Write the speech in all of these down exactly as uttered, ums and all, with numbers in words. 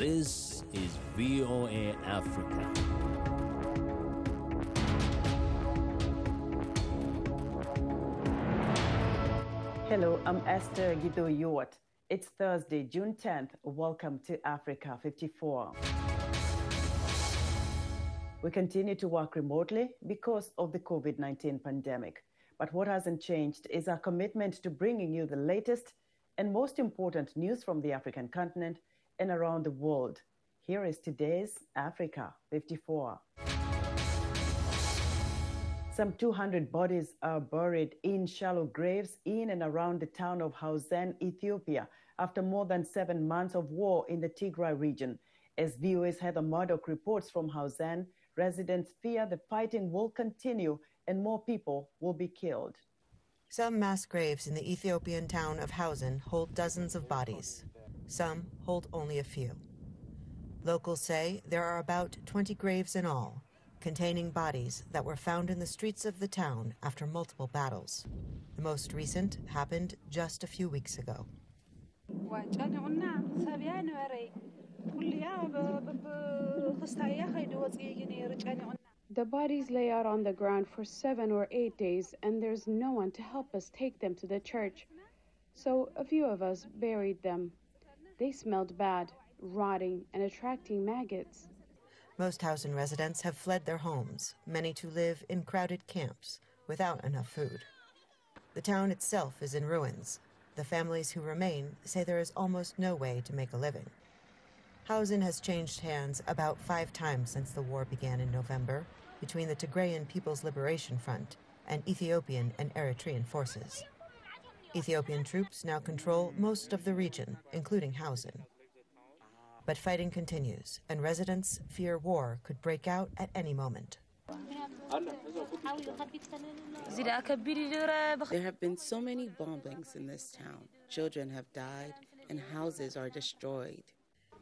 This is V O A Africa. Hello, I'm Esther Githui-Ewart. It's Thursday, June tenth. Welcome to Africa fifty-four. We continue to work remotely because of the COVID nineteen pandemic. But what hasn't changed is our commitment to bringing you the latest and most important news from the African continent and around the world. Here is today's Africa fifty-four. Some two hundred bodies are buried in shallow graves in and around the town of Hawzen, Ethiopia, after more than seven months of war in the Tigray region. As V O A's Heather Murdoch reports from Hawzen, residents fear the fighting will continue and more people will be killed. Some mass graves in the Ethiopian town of Hawzen hold dozens of bodies. Some hold only a few. Locals say there are about twenty graves in all, containing bodies that were found in the streets of the town after multiple battles. The most recent happened just a few weeks ago. The bodies lay out on the ground for seven or eight days, and there's no one to help us take them to the church. So a few of us buried them. They smelled bad, rotting, and attracting maggots. Most Hawzen residents have fled their homes, many to live in crowded camps without enough food. The town itself is in ruins. The families who remain say there is almost no way to make a living. Hawzen has changed hands about five times since the war began in November between the Tigrayan People's Liberation Front and Ethiopian and Eritrean forces. Ethiopian troops now control most of the region, including Hawzen. But fighting continues, and residents fear war could break out at any moment. There have been so many bombings in this town. Children have died, and houses are destroyed.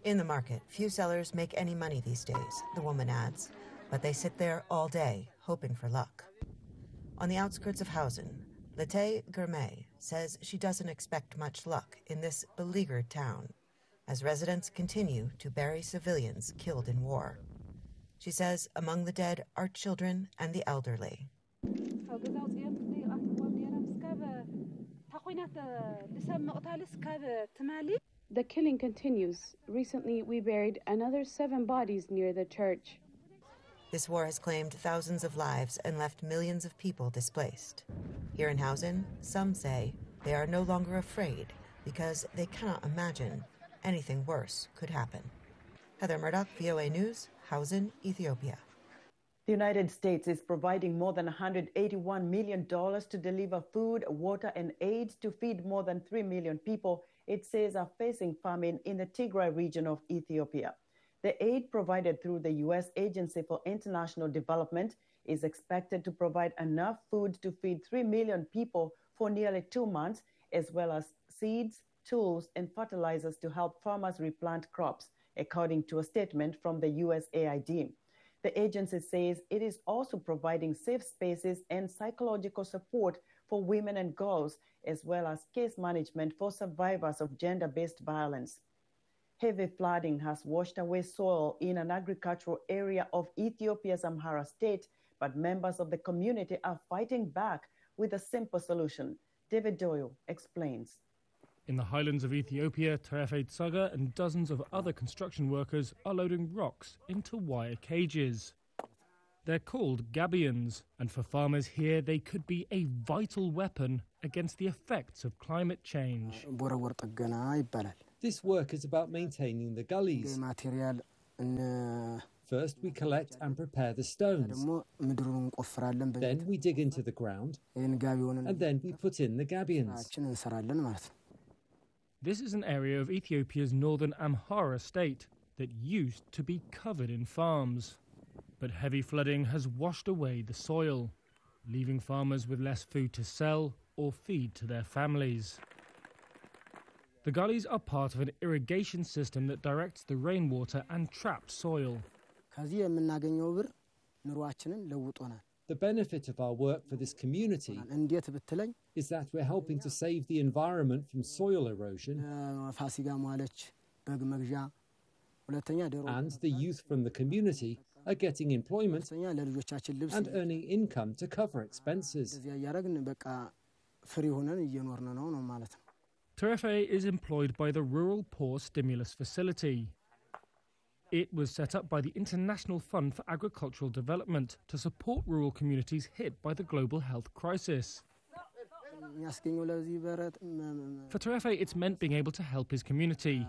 In the market, few sellers make any money these days, the woman adds, but they sit there all day, hoping for luck. On the outskirts of Hawzen, Lete Gurmay says she doesn't expect much luck in this beleaguered town, as residents continue to bury civilians killed in war. She says among the dead are children and the elderly. The killing continues. Recently, we buried another seven bodies near the church. This war has claimed thousands of lives and left millions of people displaced. Here in Hawzen, some say they are no longer afraid because they cannot imagine anything worse could happen. Heather Murdoch, V O A News, Hawzen, Ethiopia. The United States is providing more than one hundred eighty-one million dollars to deliver food, water, and aid to feed more than three million people it says are facing famine in the Tigray region of Ethiopia. The aid provided through the U S Agency for International Development is expected to provide enough food to feed three million people for nearly two months, as well as seeds, tools and fertilizers to help farmers replant crops, according to a statement from the U S A I D. The agency says it is also providing safe spaces and psychological support for women and girls, as well as case management for survivors of gender-based violence. Heavy flooding has washed away soil in an agricultural area of Ethiopia's Amhara state, but members of the community are fighting back with a simple solution. David Doyle explains. In the highlands of Ethiopia, Terefe Tsaga and dozens of other construction workers are loading rocks into wire cages. They're called gabions, and for farmers here, they could be a vital weapon against the effects of climate change. This work is about maintaining the gullies. First, we collect and prepare the stones. Then we dig into the ground, and then we put in the gabions. This is an area of Ethiopia's northern Amhara state that used to be covered in farms. But heavy flooding has washed away the soil, leaving farmers with less food to sell or feed to their families. The gullies are part of an irrigation system that directs the rainwater and traps soil. The benefit of our work for this community is that we're helping to save the environment from soil erosion and the youth from the community are getting employment and earning income to cover expenses. Terefe is employed by the Rural Poor Stimulus Facility. It was set up by the International Fund for Agricultural Development to support rural communities hit by the global health crisis. For Terefe, it's meant being able to help his community.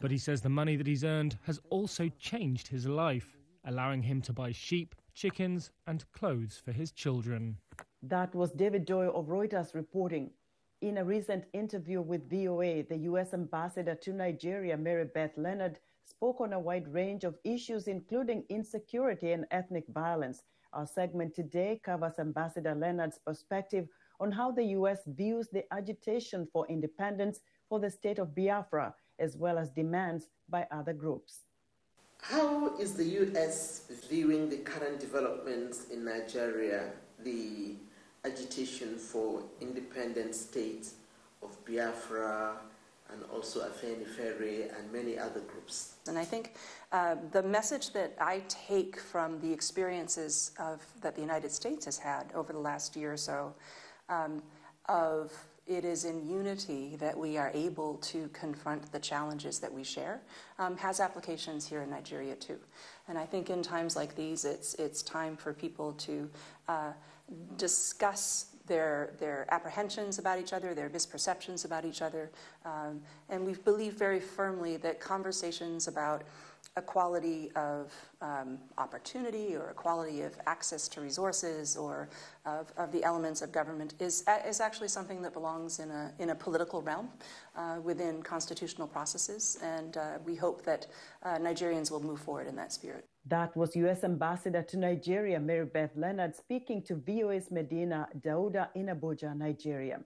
But he says the money that he's earned has also changed his life, allowing him to buy sheep, chickens and clothes for his children. That was David Doyle of Reuters reporting. In a recent interview with V O A, the U S ambassador to Nigeria, Mary Beth Leonard, spoke on a wide range of issues, including insecurity and ethnic violence. Our segment today covers Ambassador Leonard's perspective on how the U S views the agitation for independence for the state of Biafra, as well as demands by other groups. How is the U S viewing the current developments in Nigeria, the agitation for independent states of Biafra and also Afenifere and many other groups? And I think uh, the message that I take from the experiences of, that the United States has had over the last year or so, um, of it is in unity that we are able to confront the challenges that we share, um, has applications here in Nigeria too. And I think in times like these, it's, it's time for people to uh, discuss Their, their apprehensions about each other, their misperceptions about each other. Um, and we believe very firmly that conversations about equality of um, opportunity or equality of access to resources or of, of the elements of government is, is actually something that belongs in a, in a political realm uh, within constitutional processes. And uh, we hope that uh, Nigerians will move forward in that spirit. That was U S Ambassador to Nigeria, Mary Beth Leonard, speaking to V O A's Medina Daouda in Abuja, Nigeria.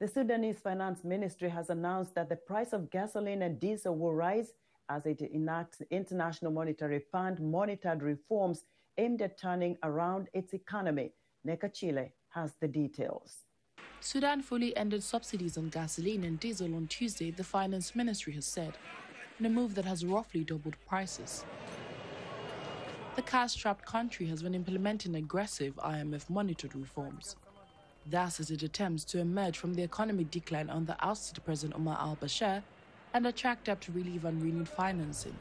The Sudanese Finance Ministry has announced that the price of gasoline and diesel will rise as it enacts International Monetary Fund monitored reforms aimed at turning around its economy. Nneka Chile has the details. Sudan fully ended subsidies on gasoline and diesel on Tuesday, the Finance Ministry has said, in a move that has roughly doubled prices. The cash-strapped country has been implementing aggressive I M F-monitored reforms. That's as it attempts to emerge from the economic decline under ousted President Omar al-Bashir and attract debt relief and renewed financing.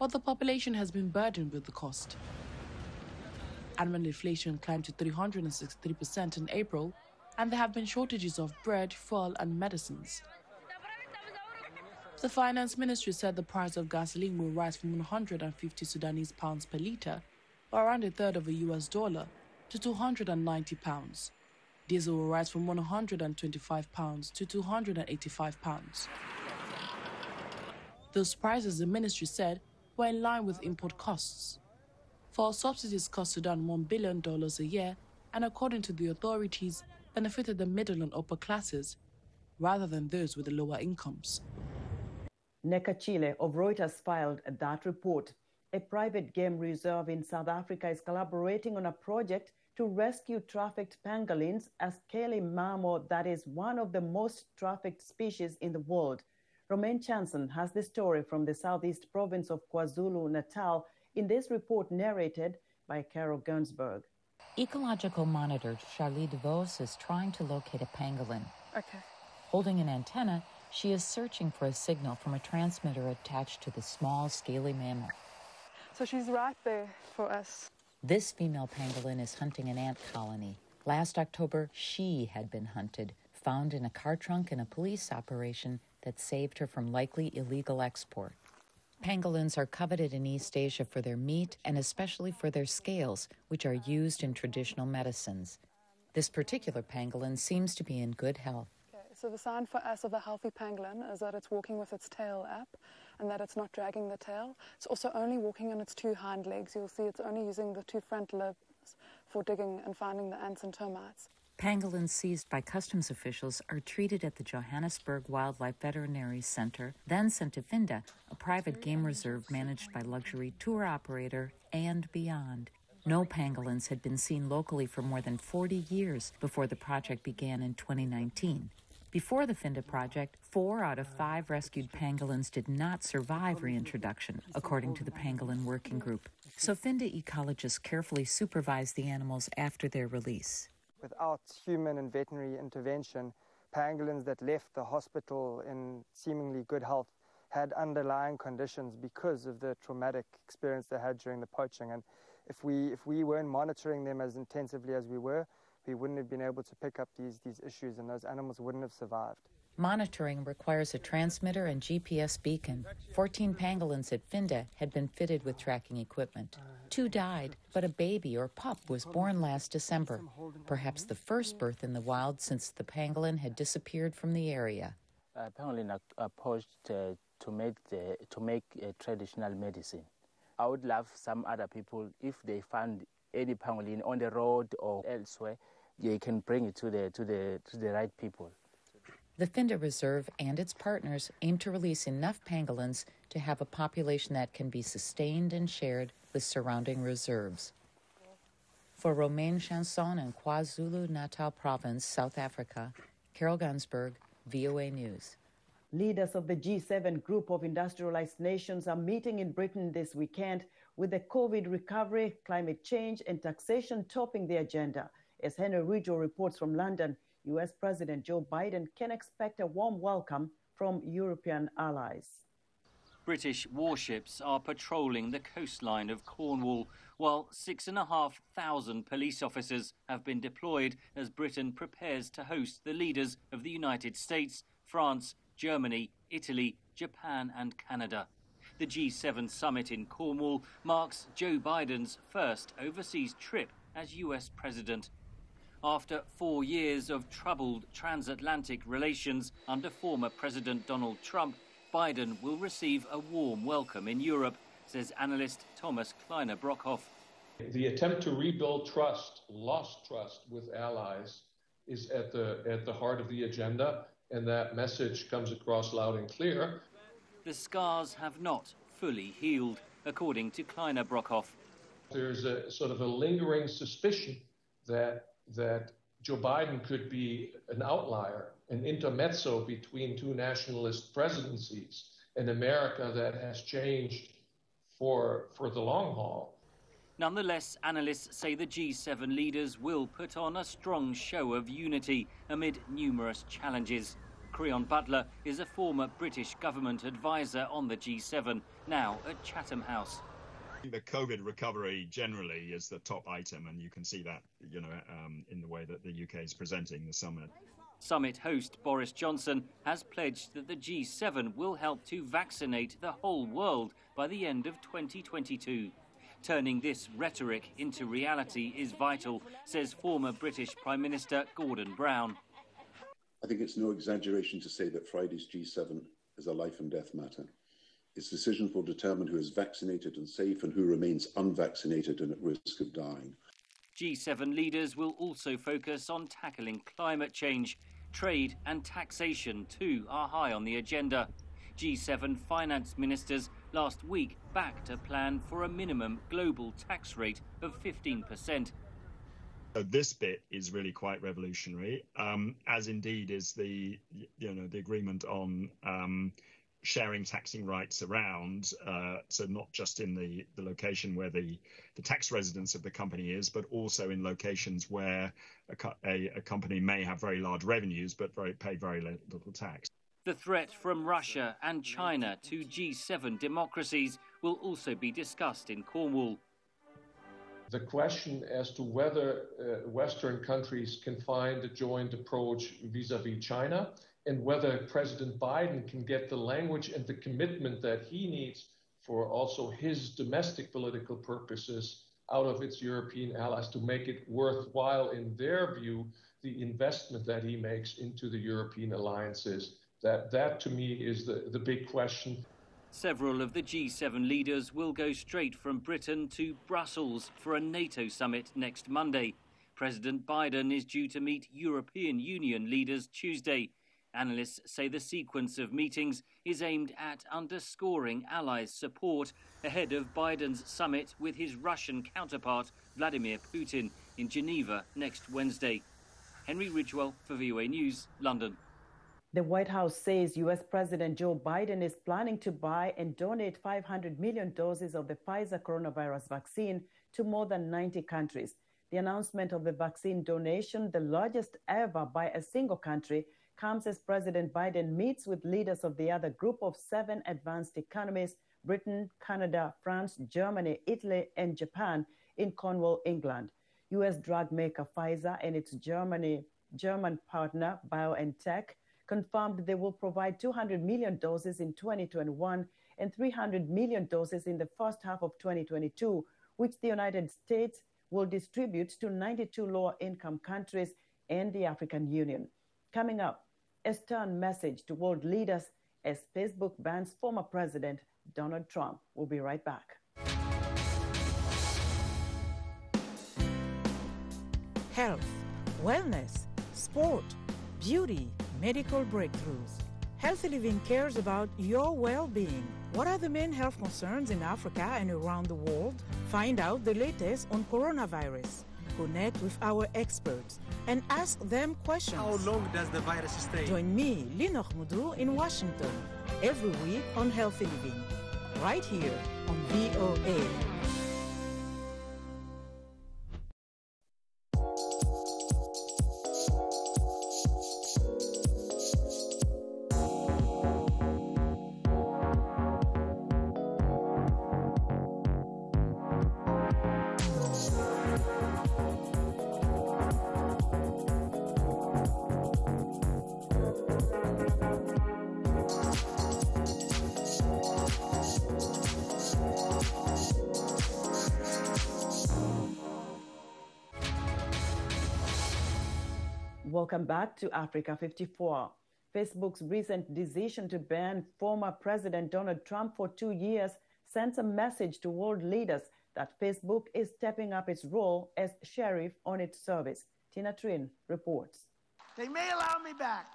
But the population has been burdened with the cost. Annual inflation climbed to three hundred sixty-three percent in April, and there have been shortages of bread, fuel and medicines. The Finance Ministry said the price of gasoline will rise from one hundred fifty Sudanese pounds per litre, or around a third of a U S dollar, to two hundred ninety pounds. Diesel will rise from one hundred twenty-five pounds to two hundred eighty-five pounds. Those prices, the ministry said, were in line with import costs. Fuel subsidies cost Sudan one billion dollars a year and, according to the authorities, benefited the middle and upper classes rather than those with the lower incomes. Nneka Chile of Reuters filed that report. A private game reserve in South Africa is collaborating on a project to rescue trafficked pangolins, a scaly mammal that is one of the most trafficked species in the world. Romain Chanson has the story from the southeast province of KwaZulu-Natal in this report narrated by Carol Gernsberg. Ecological monitor Charlie DeVos is trying to locate a pangolin. Okay. Holding an antenna, she is searching for a signal from a transmitter attached to the small, scaly mammal. So she's right there for us. This female pangolin is hunting an ant colony. Last October, she had been hunted, found in a car trunk in a police operation that saved her from likely illegal export. Pangolins are coveted in East Asia for their meat and especially for their scales, which are used in traditional medicines. This particular pangolin seems to be in good health. So the sign for us of a healthy pangolin is that it's walking with its tail up and that it's not dragging the tail. It's also only walking on its two hind legs. You'll see it's only using the two front limbs for digging and finding the ants and termites. Pangolins seized by customs officials are treated at the Johannesburg Wildlife Veterinary Center, then sent to Phinda, a private game reserve managed by luxury tour operator And Beyond. No pangolins had been seen locally for more than forty years before the project began in twenty nineteen. Before the Phinda project, four out of five rescued pangolins did not survive reintroduction, according to the Pangolin Working Group. So Phinda ecologists carefully supervise the animals after their release. Without human and veterinary intervention, pangolins that left the hospital in seemingly good health had underlying conditions because of the traumatic experience they had during the poaching. And if we, if we weren't monitoring them as intensively as we were, we wouldn't have been able to pick up these, these issues, and those animals wouldn't have survived. Monitoring requires a transmitter and G P S beacon. fourteen pangolins at Phinda had been fitted with tracking equipment. Two died, but a baby or pup was born last December, perhaps the first birth in the wild since the pangolin had disappeared from the area. Uh, pangolin are, are poached uh, to make, the, to make uh, traditional medicine. I would love some other people, if they found any pangolin on the road or elsewhere, they can bring it to the, to the, to the right people. The Phinda Reserve and its partners aim to release enough pangolins to have a population that can be sustained and shared with surrounding reserves. For Romain Chanson in KwaZulu-Natal province, South Africa, Carol Gernsberg, V O A News. Leaders of the G seven group of industrialized nations are meeting in Britain this weekend with the COVID recovery, climate change and taxation topping the agenda. As Henry Ridgeau reports from London, U S President Joe Biden can expect a warm welcome from European allies. British warships are patrolling the coastline of Cornwall, while six and a half thousand police officers have been deployed as Britain prepares to host the leaders of the United States, France, Germany, Italy, Japan and Canada. The G seven summit in Cornwall marks Joe Biden's first overseas trip as U S President. After four years of troubled transatlantic relations under former President Donald Trump, Biden will receive a warm welcome in Europe, says analyst Thomas Kleine-Brockhoff. The attempt to rebuild trust, lost trust with allies, is at the, at the heart of the agenda, and that message comes across loud and clear. The scars have not fully healed, according to Kleine-Brockhoff. There's a sort of a lingering suspicion that that Joe Biden could be an outlier, an intermezzo between two nationalist presidencies, an America that has changed for, for the long haul. Nonetheless, analysts say the G seven leaders will put on a strong show of unity amid numerous challenges. Creon Butler is a former British government advisor on the G seven, now at Chatham House. The COVID recovery generally is the top item, and you can see that, you know, um, in the way that the U K is presenting the summit. Summit host Boris Johnson has pledged that the G seven will help to vaccinate the whole world by the end of twenty twenty-two. Turning this rhetoric into reality is vital, says former British Prime Minister Gordon Brown. I think it's no exaggeration to say that Friday's G seven is a life and death matter. Its decisions will determine who is vaccinated and safe and who remains unvaccinated and at risk of dying. G seven leaders will also focus on tackling climate change. Trade and taxation, too, are high on the agenda. G seven finance ministers last week backed a plan for a minimum global tax rate of fifteen percent. So this bit is really quite revolutionary, um, as indeed is the, you know, the agreement on Um, sharing taxing rights around, uh, so not just in the, the location where the, the tax residence of the company is, but also in locations where a, co a, a company may have very large revenues but very, pay very little tax. The threat from Russia and China to G seven democracies will also be discussed in Cornwall. The question as to whether uh, Western countries can find a joint approach vis-à-vis China, and whether President Biden can get the language and the commitment that he needs for also his domestic political purposes out of its European allies to make it worthwhile, in their view, the investment that he makes into the European alliances. That, that to me, is the, the big question. Several of the G seven leaders will go straight from Britain to Brussels for a NATO summit next Monday. President Biden is due to meet European Union leaders Tuesday. Analysts say the sequence of meetings is aimed at underscoring allies' support ahead of Biden's summit with his Russian counterpart, Vladimir Putin, in Geneva next Wednesday. Henry Ridgewell for V O A News, London. The White House says U S President Joe Biden is planning to buy and donate five hundred million doses of the Pfizer coronavirus vaccine to more than ninety countries. The announcement of the vaccine donation, the largest ever by a single country, comes as President Biden meets with leaders of the other group of seven advanced economies, Britain, Canada, France, Germany, Italy, and Japan in Cornwall, England. U S drug maker Pfizer and its Germany, German partner BioNTech confirmed they will provide two hundred million doses in twenty twenty-one and three hundred million doses in the first half of twenty twenty-two, which the United States will distribute to ninety-two lower-income countries and the African Union. Coming up, a stern message to world leaders as Facebook bans former President Donald Trump. We'll be right back. Health, wellness, sport, beauty, medical breakthroughs. Healthy Living cares about your well-being. What are the main health concerns in Africa and around the world? Find out the latest on coronavirus. Connect with our experts and ask them questions. How long does the virus stay? Join me, Lino Khmoudou, in Washington, every week on Healthy Living, right here on V O A. Welcome back to Africa fifty-four. Facebook's recent decision to ban former President Donald Trump for two years sends a message to world leaders that Facebook is stepping up its role as sheriff on its service. Tina Trinh reports. They may allow me back.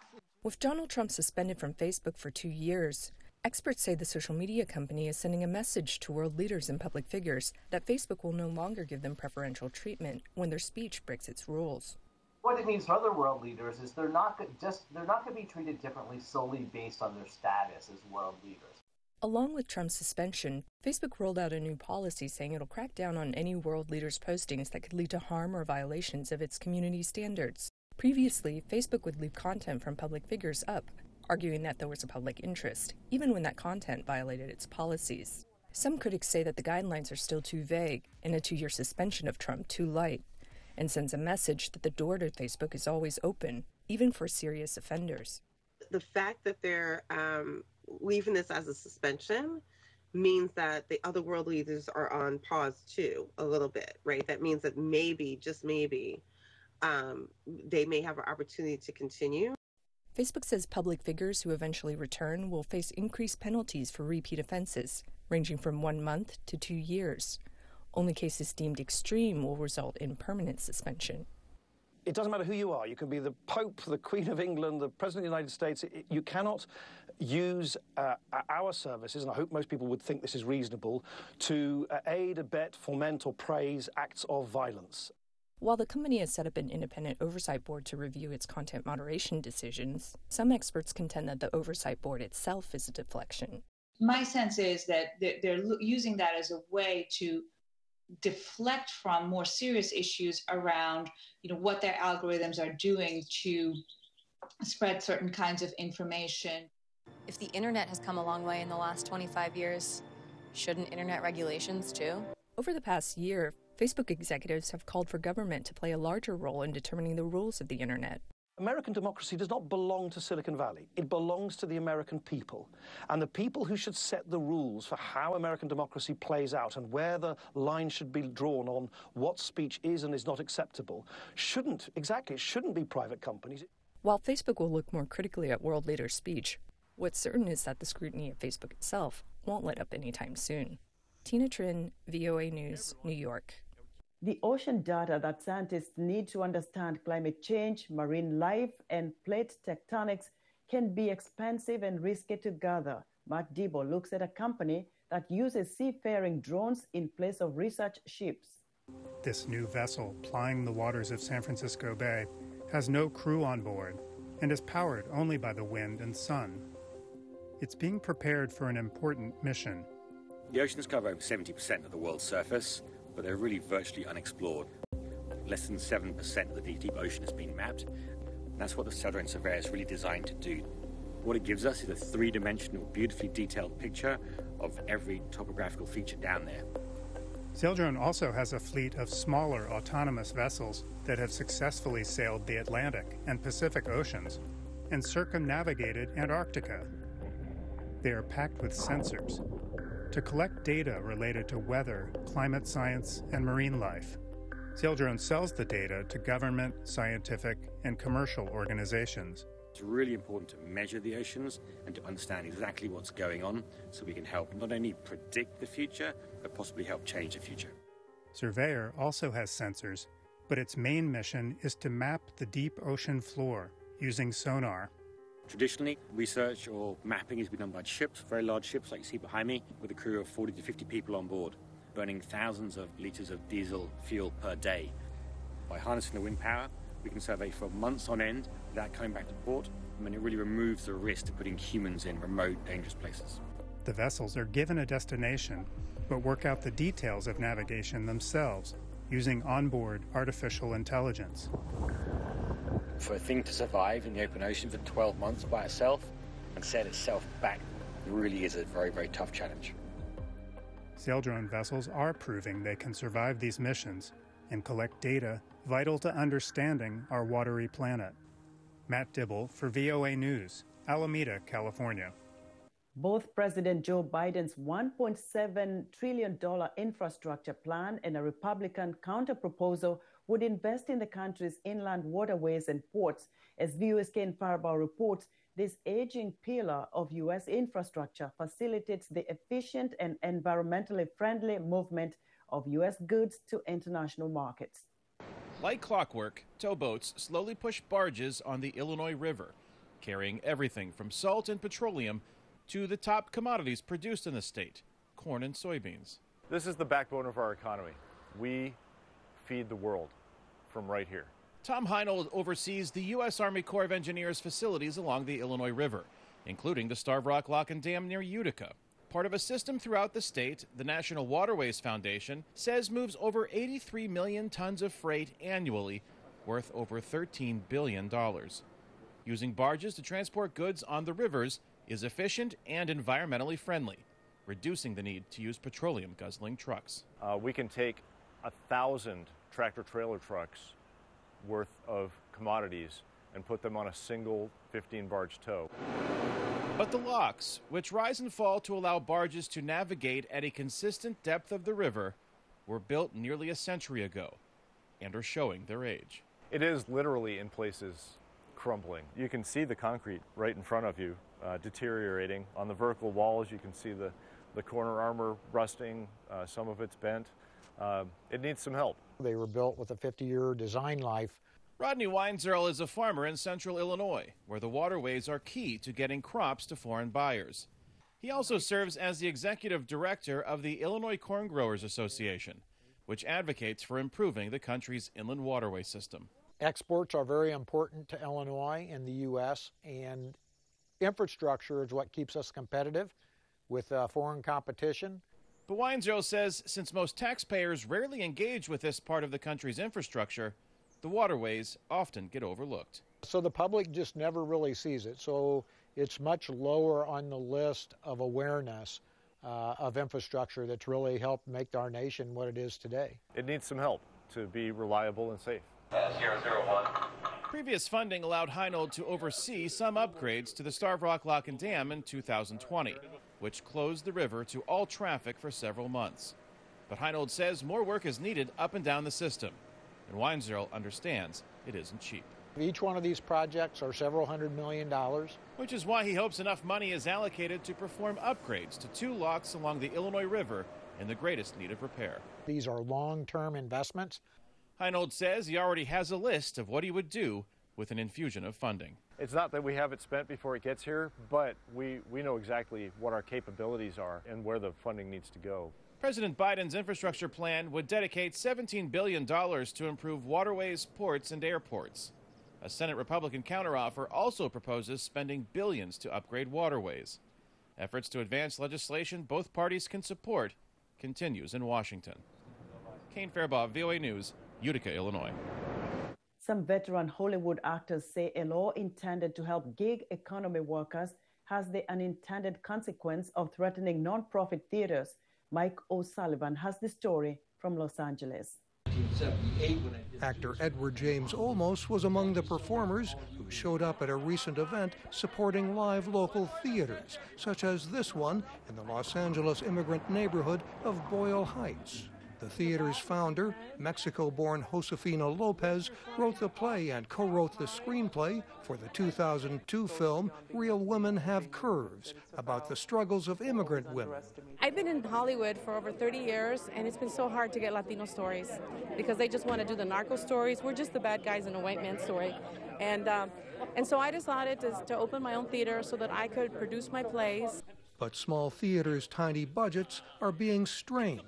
With Donald Trump suspended from Facebook for two years, experts say the social media company is sending a message to world leaders and public figures that Facebook will no longer give them preferential treatment when their speech breaks its rules. What it means for other world leaders is they're not just they're not going to be treated differently solely based on their status as world leaders. Along with Trump's suspension, Facebook rolled out a new policy saying it'll crack down on any world leaders' postings that could lead to harm or violations of its community standards. Previously, Facebook would leave content from public figures up, arguing that there was a public interest, even when that content violated its policies. Some critics say that the guidelines are still too vague and a two-year suspension of Trump too light, and sends a message that the door to Facebook is always open, even for serious offenders. The fact that they're um, leaving this as a suspension means that the other world leaders are on pause too, a little bit, right? That means that maybe, just maybe, um, they may have an opportunity to continue. Facebook says public figures who eventually return will face increased penalties for repeat offenses, ranging from one month to two years. Only cases deemed extreme will result in permanent suspension. It doesn't matter who you are. You can be the Pope, the Queen of England, the President of the United States. It, you cannot use uh, our services, and I hope most people would think this is reasonable, to uh, aid, abet, foment, or praise acts of violence. While the company has set up an independent oversight board to review its content moderation decisions, some experts contend that the oversight board itself is a deflection. My sense is that they're using that as a way to deflect from more serious issues around, you know, what their algorithms are doing to spread certain kinds of information. If the internet has come a long way in the last twenty-five years, shouldn't internet regulations too? Over the past year, Facebook executives have called for government to play a larger role in determining the rules of the internet. American democracy does not belong to Silicon Valley. It belongs to the American people. And the people who should set the rules for how American democracy plays out and where the line should be drawn on what speech is and is not acceptable shouldn't, exactly, it shouldn't be private companies. While Facebook will look more critically at world leaders' speech, what's certain is that the scrutiny of Facebook itself won't let up anytime soon. Tina Trinh, V O A News, New York. The ocean data that scientists need to understand climate change, marine life, and plate tectonics can be expensive and risky to gather. Matt Debo looks at a company that uses seafaring drones in place of research ships. This new vessel plying the waters of San Francisco Bay has no crew on board and is powered only by the wind and sun. It's being prepared for an important mission. The oceans cover over seventy percent of the world's surface, but they're really virtually unexplored. Less than seven percent of the deep, deep ocean has been mapped. And that's what the Southern Surveyor is really designed to do. What it gives us is a three-dimensional, beautifully detailed picture of every topographical feature down there. Saildrone also has a fleet of smaller autonomous vessels that have successfully sailed the Atlantic and Pacific Oceans and circumnavigated Antarctica. They are packed with sensors to collect data related to weather, climate science, and marine life. Saildrone sells the data to government, scientific, and commercial organizations. It's really important to measure the oceans and to understand exactly what's going on so we can help not only predict the future, but possibly help change the future. Surveyor also has sensors, but its main mission is to map the deep ocean floor using sonar. Traditionally, research or mapping has been done by ships, very large ships like you see behind me, with a crew of forty to fifty people on board, burning thousands of liters of diesel fuel per day. By harnessing the wind power, we can survey for months on end without coming back to port. I mean, it really removes the risk of putting humans in remote, dangerous places. The vessels are given a destination, but work out the details of navigation themselves using onboard artificial intelligence. For a thing to survive in the open ocean for twelve months by itself and set itself back really is a very, very tough challenge. Saildrone vessels are proving they can survive these missions and collect data vital to understanding our watery planet. Matt Dibble for V O A News, Alameda, California. Both President Joe Biden's one point seven trillion dollars infrastructure plan and a Republican counterproposal would invest in the country's inland waterways and ports. As V O A's Ken Farabaugh reports, this aging pillar of U S infrastructure facilitates the efficient and environmentally friendly movement of U S goods to international markets. Like clockwork, towboats slowly push barges on the Illinois River, carrying everything from salt and petroleum to the top commodities produced in the state, corn and soybeans. This is the backbone of our economy. We feed the world from right here. Tom Heinold oversees the U S Army Corps of Engineers facilities along the Illinois River, including the Starved Rock Lock and Dam near Utica. Part of a system throughout the state, the National Waterways Foundation says moves over eighty-three million tons of freight annually, worth over thirteen billion dollars. Using barges to transport goods on the rivers is efficient and environmentally friendly, reducing the need to use petroleum-guzzling trucks. Uh, we can take a thousand tractor-trailer trucks worth of commodities and put them on a single fifteen barge tow. But the locks, which rise and fall to allow barges to navigate at a consistent depth of the river, were built nearly a century ago and are showing their age. It is literally in places crumbling. You can see the concrete right in front of you uh, deteriorating. On the vertical walls, you can see the, the corner armor rusting. Uh, some of it's bent. Uh, it needs some help. They were built with a fifty-year design life. Rodney Weinzierl is a farmer in central Illinois, where the waterways are key to getting crops to foreign buyers. He also serves as the executive director of the Illinois Corn Growers Association, which advocates for improving the country's inland waterway system. Exports are very important to Illinois and the U S, and infrastructure is what keeps us competitive with uh, foreign competition. But Weinzierl says since most taxpayers rarely engage with this part of the country's infrastructure, the waterways often get overlooked. So the public just never really sees it. So it's much lower on the list of awareness uh, of infrastructure that's really helped make our nation what it is today. It needs some help to be reliable and safe. Uh, zero, zero, one. Previous funding allowed Heinold to oversee some upgrades to the Starved Rock Lock and Dam in two thousand twenty, which closed the river to all traffic for several months. But Heinold says more work is needed up and down the system. And Weinzierl understands it isn't cheap. Each one of these projects are several hundred million dollars. Which is why he hopes enough money is allocated to perform upgrades to two locks along the Illinois River in the greatest need of repair. These are long-term investments. Heinold says he already has a list of what he would do with an infusion of funding. It's not that we have it spent before it gets here, but we, we know exactly what our capabilities are and where the funding needs to go. President Biden's infrastructure plan would dedicate seventeen billion dollars to improve waterways, ports, and airports. A Senate Republican counteroffer also proposes spending billions to upgrade waterways. Efforts to advance legislation both parties can support continues in Washington. Kane Fairbaugh, V O A News, Utica, Illinois. Some veteran Hollywood actors say a law intended to help gig economy workers has the unintended consequence of threatening nonprofit theaters. Mike O'Sullivan has the story from Los Angeles. Actor Edward James Olmos was among the performers who showed up at a recent event supporting live local theaters, such as this one in the Los Angeles immigrant neighborhood of Boyle Heights. The theater's founder, Mexico-born Josefina Lopez, wrote the play and co-wrote the screenplay for the two thousand two film Real Women Have Curves, about the struggles of immigrant women. I've been in Hollywood for over thirty years, and it's been so hard to get Latino stories because they just want to do the narco stories. We're just the bad guys in a white man's story. And, um, and so I decided to, to open my own theater so that I could produce my plays. But small theaters' tiny budgets are being strained.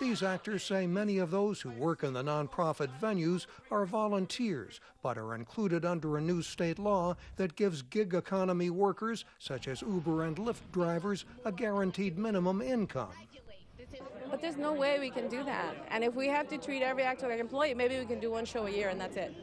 These actors say many of those who work in the nonprofit venues are volunteers, but are included under a new state law that gives gig economy workers, such as Uber and Lyft drivers, a guaranteed minimum income. But there's no way we can do that. And if we have to treat every actor like an employee, maybe we can do one show a year and that's it.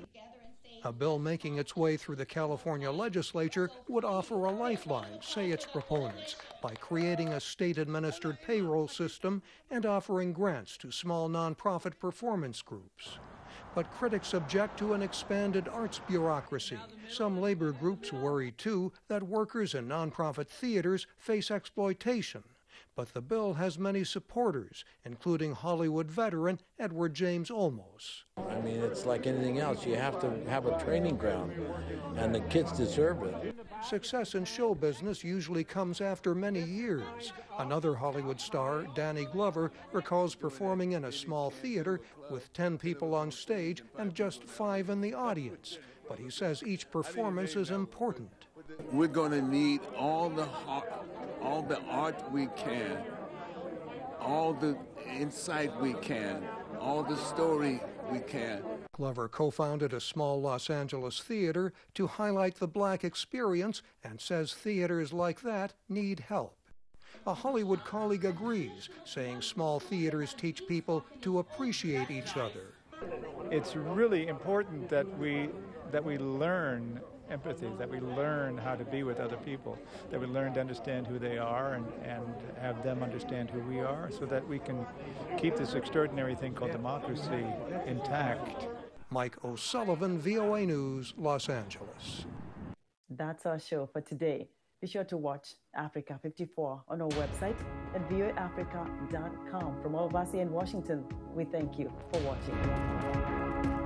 A bill making its way through the California legislature would offer a lifeline, say its proponents, by creating a state-administered payroll system and offering grants to small nonprofit performance groups. But critics object to an expanded arts bureaucracy. Some labor groups worry, too, that workers in nonprofit theaters face exploitation. But the bill has many supporters, including Hollywood veteran Edward James Olmos. I mean, it's like anything else. You have to have a training ground, and the kids deserve it. Success in show business usually comes after many years. Another Hollywood star, Danny Glover, recalls performing in a small theater with ten people on stage and just five in the audience. But he says each performance is important. We're going to need all the all the art we can, all the insight we can, all the story we can. Glover co-founded a small Los Angeles theater to highlight the black experience and says theaters like that need help. A Hollywood colleague agrees, saying small theaters teach people to appreciate each other. It's really important that we that we learn empathy, that we learn how to be with other people, that we learn to understand who they are and, and have them understand who we are so that we can keep this extraordinary thing called democracy intact. Mike O'Sullivan, V O A News, Los Angeles. That's our show for today. Be sure to watch Africa fifty-four on our website at voa africa dot com. From all of us here in Washington, we thank you for watching.